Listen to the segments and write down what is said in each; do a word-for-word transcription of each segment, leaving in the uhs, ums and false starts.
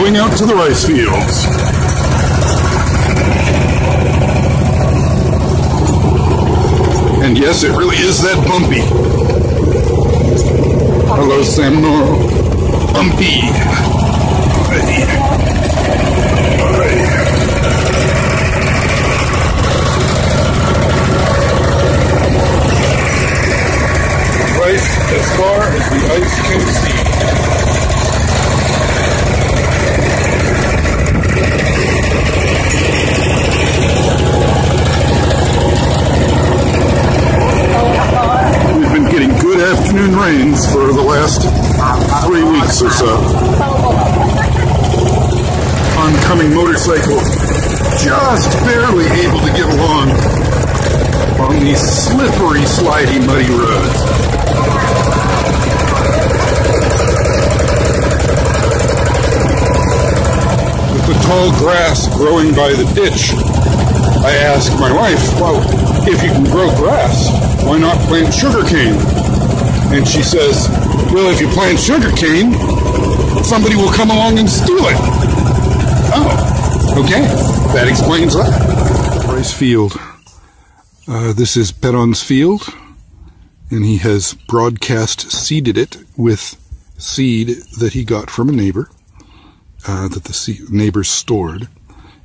going out to the rice fields. And yes, it really is that bumpy. Hello, Sam Norrell. Bumpy. Rice as far as the ice can see. Afternoon rains for the last three weeks or so. Oncoming motorcycle just barely able to get along on these slippery, slidey, muddy roads. With the tall grass growing by the ditch, I asked my wife, well, if you can grow grass, why not plant sugarcane? And she says, well, if you plant sugarcane, somebody will come along and steal it. Oh, okay. That explains that. Rice field. Uh, this is Perron's field, and he has broadcast seeded it with seed that he got from a neighbor, uh, that the neighbors stored.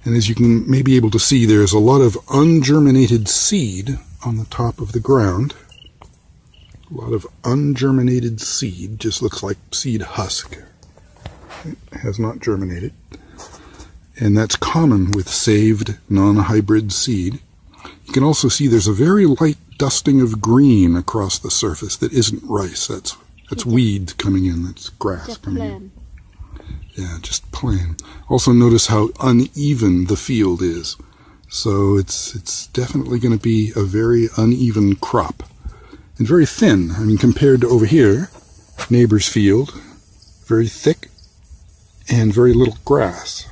And as you can may be able to see, there's a lot of ungerminated seed on the top of the ground. A lot of ungerminated seed, just looks like seed husk. It has not germinated. And that's common with saved non-hybrid seed. You can also see there's a very light dusting of green across the surface that isn't rice. That's that's weeds coming in, that's grass just coming plain. in. Yeah, just plain. Also notice how uneven the field is. So it's it's definitely going to be a very uneven crop. And very thin. I mean, compared to over here, neighbor's field, very thick and very little grass.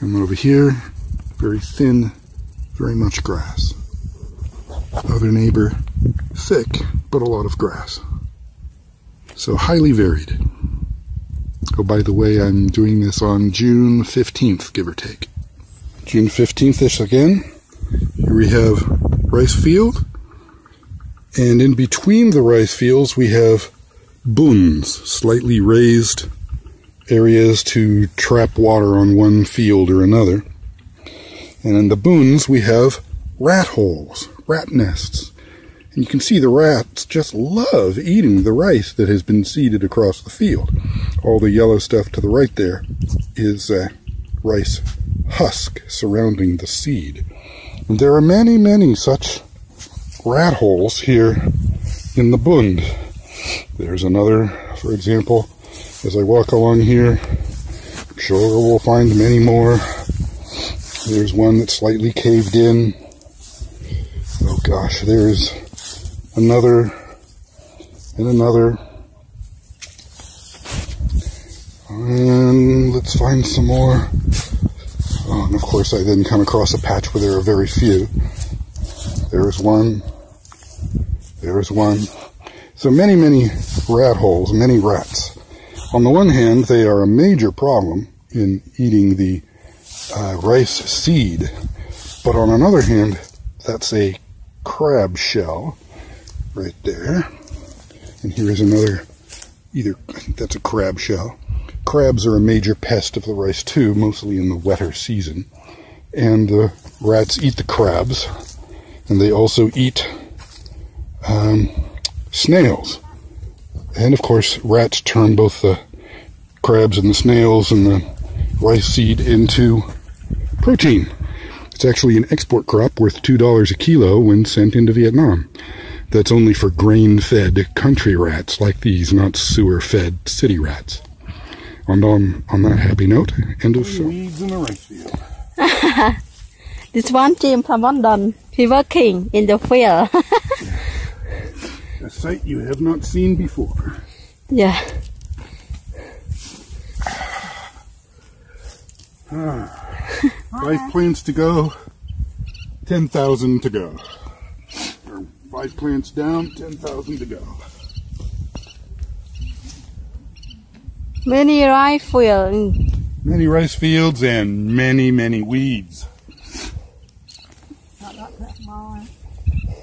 And over here, very thin, very much grass. Other neighbor, thick, but a lot of grass. So highly varied. Oh, by the way, I'm doing this on June fifteenth, give or take. June fifteenth-ish again. Here we have rice field. And in between the rice fields, we have bunds, slightly raised areas to trap water on one field or another. And in the bunds, we have rat holes, rat nests. And you can see the rats just love eating the rice that has been seeded across the field. All the yellow stuff to the right there is uh, rice husk surrounding the seed. And there are many, many such rat holes here in the bund. There's another, for example, as I walk along here. I'm sure we'll find many more. There's one that's slightly caved in. Oh gosh, there's another and another. And let's find some more. Oh, and of course I then come across a patch where there are very few. There is one. There is one. So many, many rat holes, many rats. On the one hand, they are a major problem in eating the uh, rice seed. But on another hand, that's a crab shell right there. And here is another, either, I think that's a crab shell. Crabs are a major pest of the rice too, mostly in the wetter season. And the rats eat the crabs. And they also eat um, snails. And of course, rats turn both the crabs and the snails and the rice seed into protein. It's actually an export crop worth two dollars a kilo when sent into Vietnam. That's only for grain-fed country rats like these, not sewer-fed city rats. And on, on that happy note, end of film. Weeds in the rice field. This one, Jim Plamondon, he working in the field. A sight you have not seen before. Yeah. Ah, five plants to go, ten thousand to go. Or five plants down, ten thousand to go. Many rice fields in many rice fields and many, many weeds. Not like that, Mom.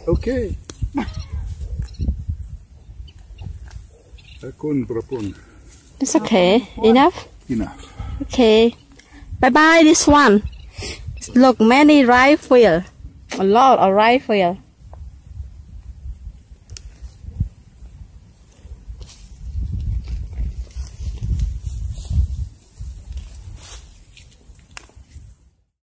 Okay. It's okay. Enough? Enough. Okay. Bye-bye, this one. Look, many rice fields. A lot of rice fields.